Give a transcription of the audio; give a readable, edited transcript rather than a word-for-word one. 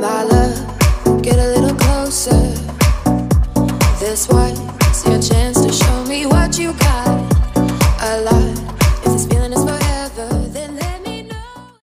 Lala, get a little closer. This was your chance.